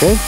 Okay.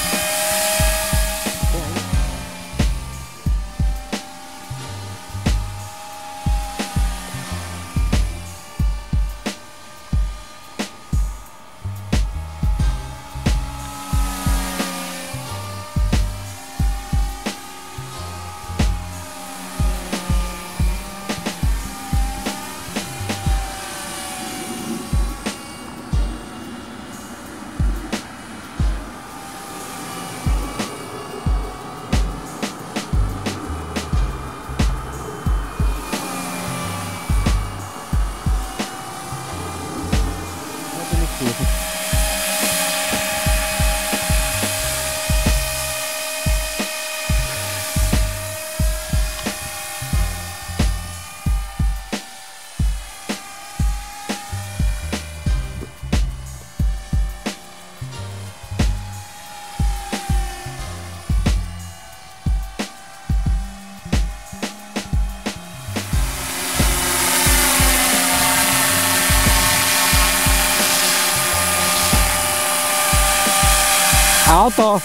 Auto.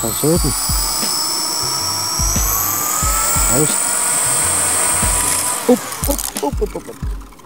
Verschieden. Aus. Up, up, up, up, up.